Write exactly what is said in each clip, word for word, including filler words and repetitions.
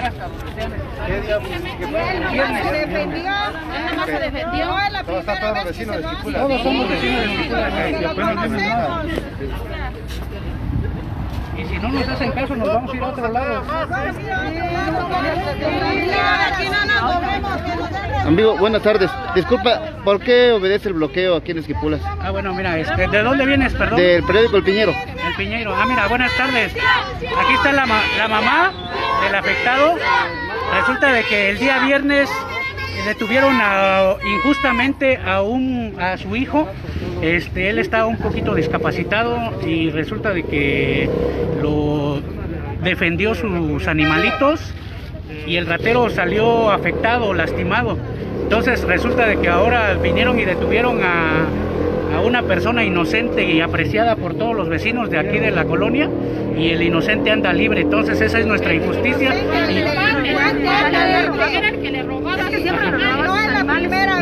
llevar hasta donde sea necesario. Viernes se defendió, nada más se defendió. Todos somos vecinos de Esquipulas. Todos somos vecinos de Esquipulas y apenas vienen nada. Y si no nos hacen caso, nos vamos a ir a otro lado. Amigo, buenas tardes. Disculpa, ¿por qué obedece el bloqueo aquí en Esquipulas? Ah, bueno, mira, este, ¿de dónde vienes, perdón? Del periódico El Piñero. El Piñero. Ah, mira, buenas tardes. Aquí está la, ma la mamá del afectado. Resulta de que el día viernes detuvieron a, injustamente a, un, a su hijo. Este, él está un poquito discapacitado y resulta de que lo defendió sus animalitos y el ratero salió afectado, lastimado. Entonces resulta de que ahora vinieron y detuvieron a, a una persona inocente y apreciada por todos los vecinos de aquí de la colonia, y el inocente anda libre. Entonces esa es nuestra injusticia.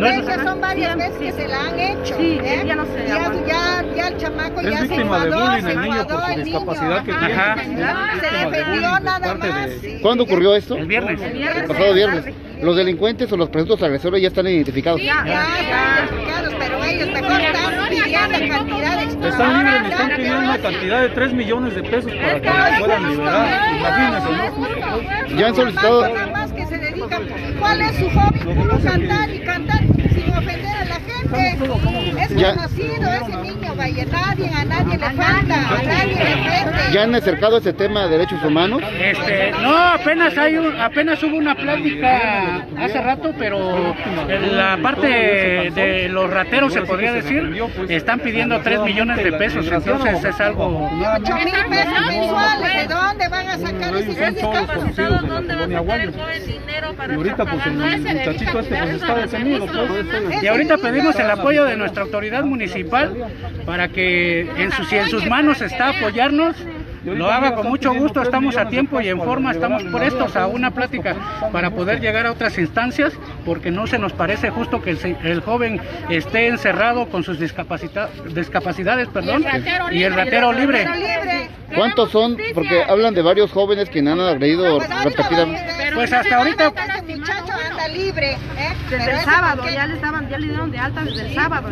No es que son varias veces que se la han hecho. Sí, ¿eh? Ya no sé. Ya, ya, ya el chamaco es ya se enfadó, se enfadó el niño. Ajá. Se defendió nada más. ¿Cuándo ocurrió esto? El viernes. El, viernes. el pasado viernes. ¿Los delincuentes o los presuntos agresores ya están identificados? Sí, ya, ya, ya identificados, pero ellos mejor están pidiendo cantidad de... Están libres, me están pidiendo una cantidad de tres millones de pesos para que los puedan liberar. Imagínense. Ya han solicitado... ¿Cuál es su hobby? Puro cantar y cantar sin ofender a la gente. Es conocido ese niño, vaya, nadie, a nadie le falta, a nadie le ofende. ¿Ya han acercado ese tema de derechos humanos? Este, no, apenas hay un, apenas hubo una plática hace rato, pero en la parte de los rateros, se podría decir, están pidiendo tres millones de pesos, entonces es algo... ocho mil pesos mensuales, ¿de dónde van a sacar esos discapacitados? ¿Dónde van a sacar el buen dinero para... Y ahorita pues el muchachito este pues está detenido. Y ahorita pedimos el apoyo de nuestra autoridad municipal para que en sus, si en sus manos está apoyarnos, lo haga con mucho gusto. Estamos a tiempo y en forma, estamos prestos a una plática para poder llegar a otras instancias, porque no se nos parece justo que el, el joven esté encerrado con sus discapacita, discapacidades perdón, y el ratero libre. ¿Cuántos son? Porque hablan de varios jóvenes que han agredido repetidamente. Pues hasta ahorita... libre, ¿eh? Desde pero el sábado, ya le estaban, ya le dieron de alta desde el sábado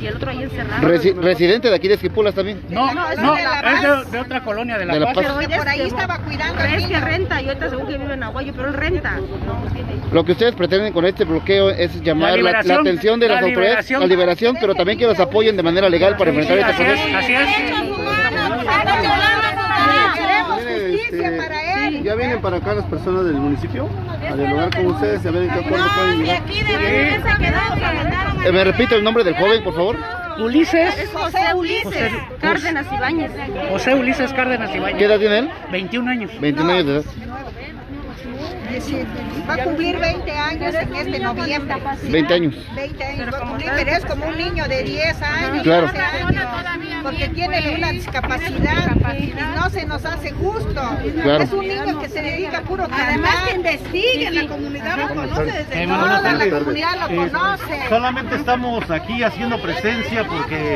y, y el otro ahí encerrado. Resi ¿Residente de aquí de Esquipulas también? No, no, no, es, de, es de, de otra colonia de La, de la Paz. Paz. Pero hoy por ahí que, estaba cuidando. Es que renta, y ahorita según que vive en Aguayo, pero él renta. No, tiene... Lo que ustedes pretenden con este bloqueo es llamar la, la, la atención de las la autoridades a la liberación, pero también que los apoyen de manera legal para enfrentar este proceso. Así es. Justicia para él. ¿Ya vienen para acá las personas del municipio? A dialogar con ustedes, a ver en qué acuerdo pueden llegar. No, y aquí de verdad se quedaron. ¿Me repite el nombre del joven, por favor? Ulises. Es José Ulises José, Cárdenas Ibáñez. José Ulises Cárdenas Ibáñez. ¿Qué edad tiene él? veintiún años. veintiún años de edad. Va a cumplir veinte años en este noviembre. veinte años. veinte años. Va a cumplir, pero es como un niño de diez años, claro. doce años, porque tiene una discapacidad y no se nos hace justo. Claro. Es un niño que se dedica a puro cantar. Además que investiguen, la comunidad lo conoce desde toda la comunidad lo conoce. Eh, solamente estamos aquí haciendo presencia porque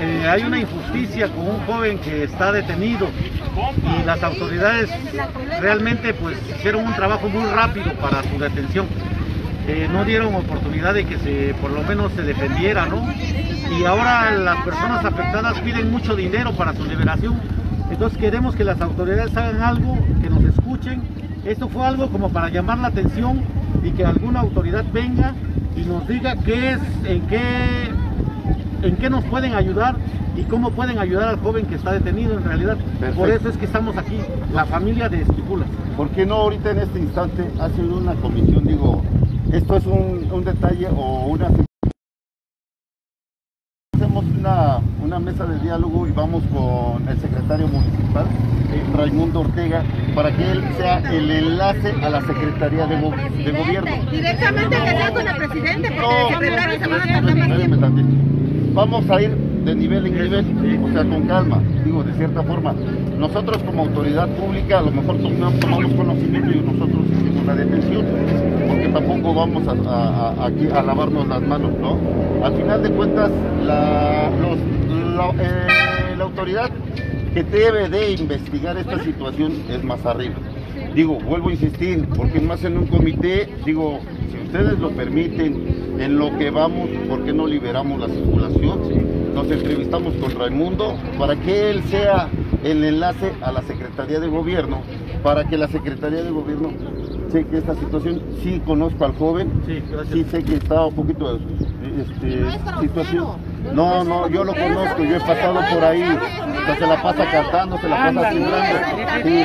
eh, hay una injusticia con un joven que está detenido. Y las autoridades realmente pues hicieron un trabajo muy rápido para su detención. Eh, no dieron oportunidad de que se, por lo menos se defendiera, ¿no? Y ahora las personas afectadas piden mucho dinero para su liberación. Entonces queremos que las autoridades hagan algo, que nos escuchen. Esto fue algo como para llamar la atención y que alguna autoridad venga y nos diga qué es, en qué, en qué nos pueden ayudar y cómo pueden ayudar al joven que está detenido en realidad. Perfecto. Por eso es que estamos aquí, la familia de Esquipulas. ¿Por qué no ahorita en este instante ha sido una comisión? Digo, esto es un, un detalle o una... Hacemos una, una mesa de diálogo y vamos con el secretario municipal, Raimundo Ortega, para que él sea el enlace a la Secretaría de, go de Gobierno. Directamente que sea con el presidente, porque no, el secretario se va a tardar más tiempo. Vamos a ir de nivel en nivel, o sea, con calma, digo, de cierta forma. Nosotros como autoridad pública a lo mejor tomamos conocimiento y nosotros hicimos la detención, porque tampoco vamos a, a, a, aquí a lavarnos las manos, ¿no? Al final de cuentas, la, los, la, eh, la autoridad que debe de investigar esta situación es más arriba. Digo, vuelvo a insistir, porque más en un comité, digo, si ustedes lo permiten, en lo que vamos, ¿por qué no liberamos la circulación? Nos entrevistamos con Raimundo para que él sea el enlace a la Secretaría de Gobierno, para que la Secretaría de Gobierno cheque esta situación. Sí conozco al joven, sí, sí sé que está un poquito de este, situación. No, no, yo lo conozco, yo he pasado por ahí, se la pasa cantando, se la pasa silbando, sí,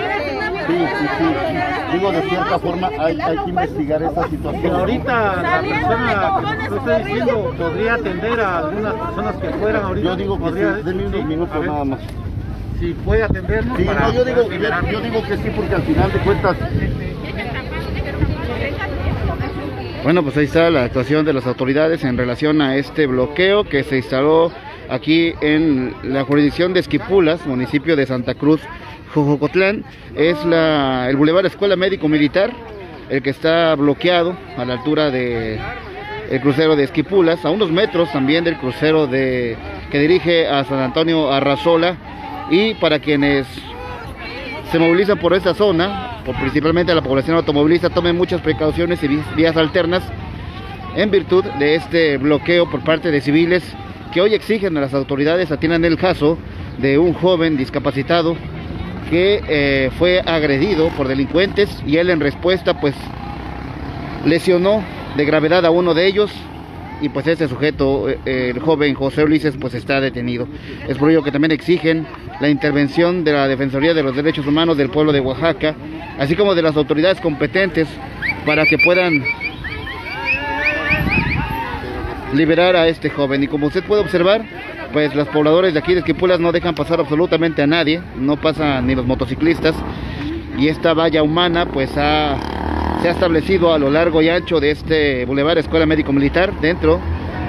sí, sí, sí, digo, de cierta forma hay, hay que investigar esa situación. Ahorita la persona que está diciendo podría atender a algunas personas que fueran ahorita. Yo digo que sí, denme unos minutos nada más. Si puede atendernos. Sí, no, yo digo, yo digo que sí, porque al final de cuentas... Bueno, pues ahí está la actuación de las autoridades en relación a este bloqueo que se instaló aquí en la jurisdicción de Esquipulas, municipio de Santa Cruz Xoxocotlán. Es la, el Boulevard Escuela Médico Militar, el que está bloqueado a la altura de el crucero de Esquipulas, a unos metros también del crucero de que dirige a San Antonio Arrasola. Y para quienes se movilizan por esta zona, principalmente a la población automovilista, tomen muchas precauciones y vías alternas en virtud de este bloqueo por parte de civiles que hoy exigen a las autoridades atiendan el caso de un joven discapacitado que eh, fue agredido por delincuentes y él en respuesta pues lesionó de gravedad a uno de ellos y pues este sujeto, eh, el joven José Ulises, pues está detenido. Es por ello que también exigen la intervención de la Defensoría de los Derechos Humanos del pueblo de Oaxaca, así como de las autoridades competentes, para que puedan liberar a este joven. Y como usted puede observar, pues los pobladores de aquí de Esquipulas no dejan pasar absolutamente a nadie, no pasan ni los motociclistas, y esta valla humana pues ha, se ha establecido a lo largo y ancho de este Boulevard Escuela Médico Militar, dentro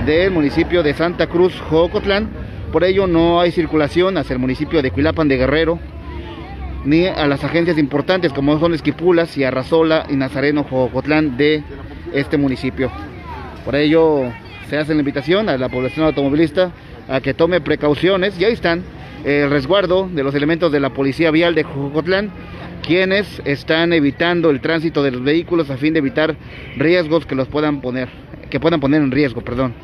del municipio de Santa Cruz Xoxocotlán. Por ello no hay circulación hacia el municipio de Cuilapan de Guerrero, ni a las agencias importantes como son Esquipulas y Arrasola y Nazareno Xoxocotlán de este municipio. Por ello se hace la invitación a la población automovilista a que tome precauciones, y ahí están el resguardo de los elementos de la Policía Vial de Xoxocotlán, quienes están evitando el tránsito de los vehículos a fin de evitar riesgos que los puedan poner, que puedan poner en riesgo, perdón.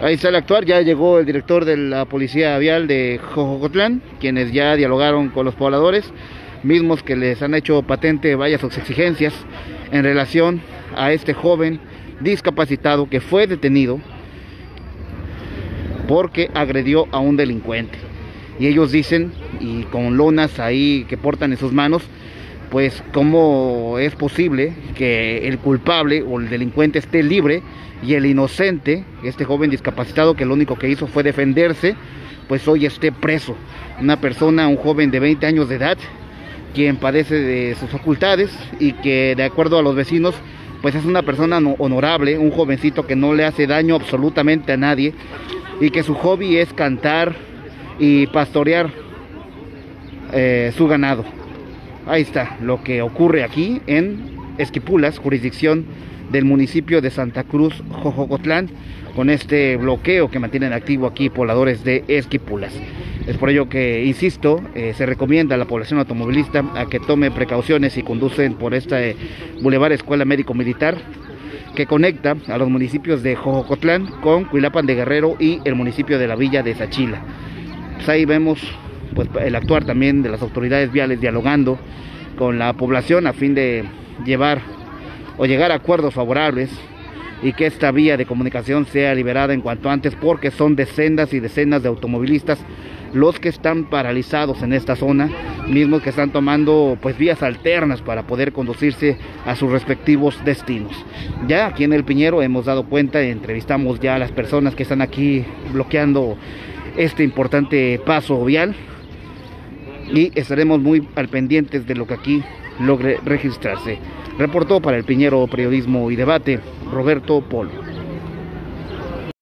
Ahí está el actuar, ya llegó el director de la Policía Vial de Xoxocotlán, quienes ya dialogaron con los pobladores, mismos que les han hecho patente varias exigencias en relación a este joven discapacitado que fue detenido porque agredió a un delincuente. Y ellos dicen, y con lonas ahí que portan en sus manos, pues cómo es posible que el culpable o el delincuente esté libre y el inocente, este joven discapacitado que lo único que hizo fue defenderse, pues hoy esté preso. Una persona, un joven de veinte años de edad, quien padece de sus facultades y que de acuerdo a los vecinos, pues es una persona honorable, un jovencito que no le hace daño absolutamente a nadie y que su hobby es cantar y pastorear eh, su ganado. Ahí está lo que ocurre aquí en Esquipulas, jurisdicción del municipio de Santa Cruz Xoxocotlán, con este bloqueo que mantienen activo aquí pobladores de Esquipulas. Es por ello que, insisto, eh, se recomienda a la población automovilista a que tome precauciones y conducen por este eh, Boulevard Escuela Médico Militar, que conecta a los municipios de Xoxocotlán con Cuilapan de Guerrero y el municipio de la Villa de Sachila. Pues ahí vemos pues el actuar también de las autoridades viales, dialogando con la población a fin de llevar o llegar a acuerdos favorables y que esta vía de comunicación sea liberada en cuanto antes, porque son decenas y decenas de automovilistas los que están paralizados en esta zona, mismos que están tomando pues vías alternas para poder conducirse a sus respectivos destinos. Ya aquí en El Piñero hemos dado cuenta, entrevistamos ya a las personas que están aquí bloqueando este importante paso vial, y estaremos muy al pendientes de lo que aquí logre registrarse. Reportó para El Piñero, Periodismo y Debate, Roberto Polo.